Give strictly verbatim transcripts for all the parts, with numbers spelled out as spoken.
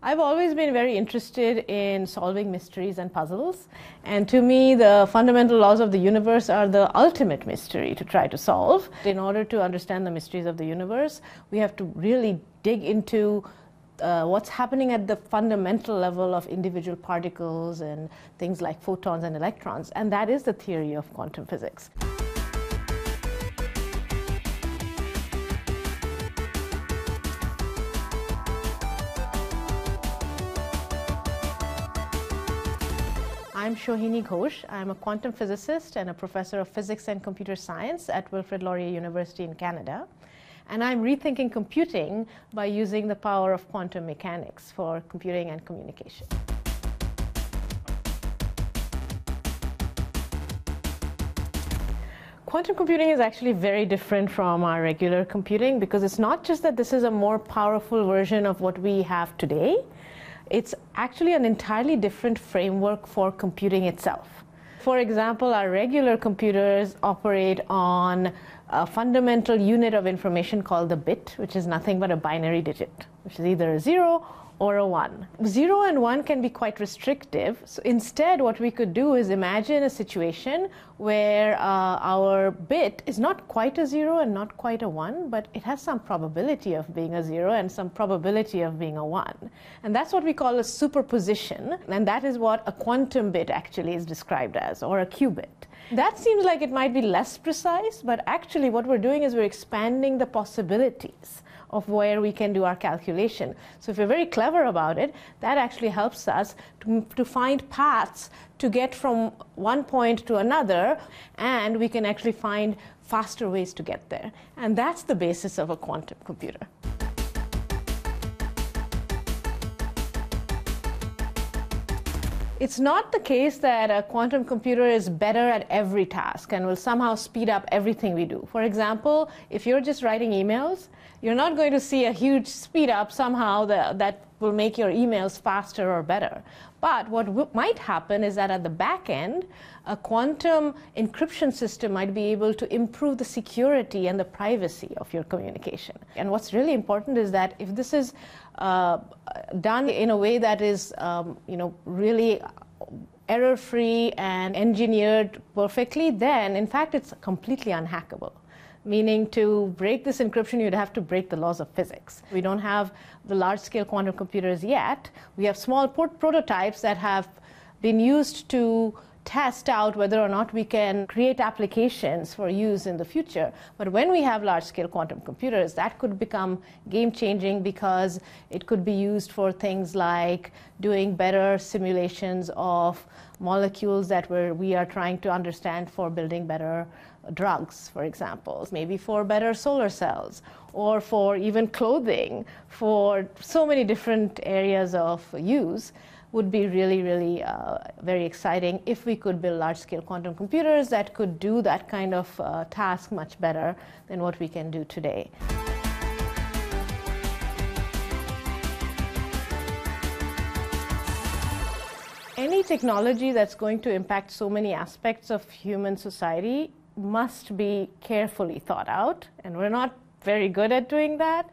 I've always been very interested in solving mysteries and puzzles, and to me the fundamental laws of the universe are the ultimate mystery to try to solve. In order to understand the mysteries of the universe, we have to really dig into Uh, what's happening at the fundamental level of individual particles and things like photons and electrons, and that is the theory of quantum physics. I'm Shohini Ghose. I'm a quantum physicist and a professor of physics and computer science at Wilfrid Laurier University in Canada. And I'm rethinking computing by using the power of quantum mechanics for computing and communication. Quantum computing is actually very different from our regular computing, because it's not just that this is a more powerful version of what we have today, it's actually an entirely different framework for computing itself. For example, our regular computers operate on a fundamental unit of information called the bit, which is nothing but a binary digit, which is either a zero or a one. Zero and one can be quite restrictive. So instead, what we could do is imagine a situation where uh, our bit is not quite a zero and not quite a one, but it has some probability of being a zero and some probability of being a one. And that's what we call a superposition. And that is what a quantum bit actually is described as, or a qubit. That seems like it might be less precise, but actually what we're doing is we're expanding the possibilities of where we can do our calculation. So if we're very clever about it, that actually helps us to, to find paths to get from one point to another, and we can actually find faster ways to get there. And that's the basis of a quantum computer. It's not the case that a quantum computer is better at every task and will somehow speed up everything we do. For example, if you're just writing emails, you're not going to see a huge speed up somehow that, that will make your emails faster or better. But what w- might happen is that at the back end, a quantum encryption system might be able to improve the security and the privacy of your communication. And what's really important is that if this is uh, done in a way that is, um, you know, really error-free and engineered perfectly, then in fact it's completely unhackable. Meaning, to break this encryption, you'd have to break the laws of physics. We don't have the large-scale quantum computers yet. We have small port prototypes that have been used to test out whether or not we can create applications for use in the future. But when we have large-scale quantum computers, that could become game-changing, because it could be used for things like doing better simulations of molecules that we're, we are trying to understand, for building better drugs, for example, maybe for better solar cells, or for even clothing. For so many different areas of use, would be really, really uh, very exciting if we could build large-scale quantum computers that could do that kind of uh, task much better than what we can do today. Any technology that's going to impact so many aspects of human society must be carefully thought out, and we're not very good at doing that.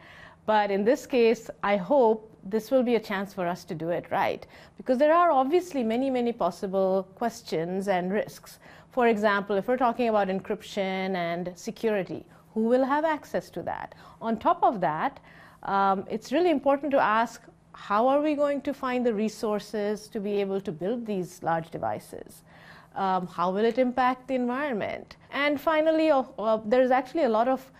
But in this case, I hope this will be a chance for us to do it right, because there are obviously many, many possible questions and risks. For example, if we're talking about encryption and security, who will have access to that? On top of that, um, it's really important to ask, how are we going to find the resources to be able to build these large devices? Um, how will it impact the environment? And finally, uh, uh, there's actually a lot of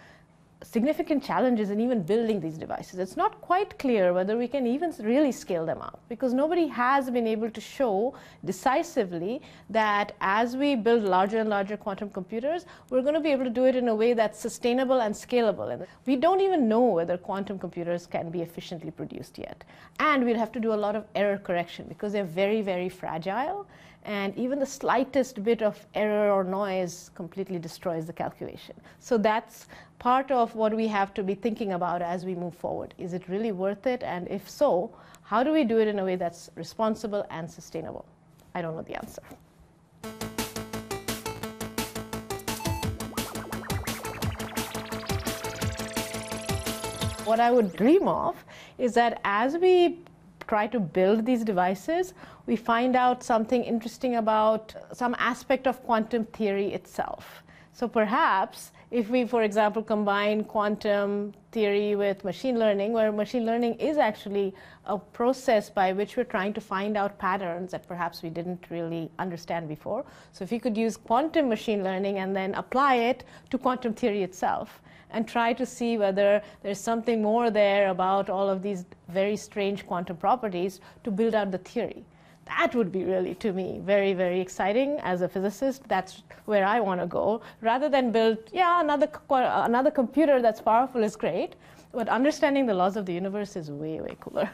significant challenges in even building these devices. It's not quite clear whether we can even really scale them up, because nobody has been able to show decisively that as we build larger and larger quantum computers, we're going to be able to do it in a way that's sustainable and scalable. And we don't even know whether quantum computers can be efficiently produced yet. And we'll have to do a lot of error correction, because they're very, very fragile, and even the slightest bit of error or noise completely destroys the calculation. So that's part of what we have to be thinking about as we move forward. Is it really worth it? And if so, how do we do it in a way that's responsible and sustainable? I don't know the answer. What I would dream of is that as we try to build these devices, we find out something interesting about some aspect of quantum theory itself. So perhaps if we, for example, combine quantum theory with machine learning, where machine learning is actually a process by which we're trying to find out patterns that perhaps we didn't really understand before. So if you could use quantum machine learning and then apply it to quantum theory itself and try to see whether there's something more there about all of these very strange quantum properties to build out the theory. That would be really, to me, very, very exciting as a physicist. That's where I want to go. Rather than build, yeah, another, another computer that's powerful is great, but understanding the laws of the universe is way, way cooler.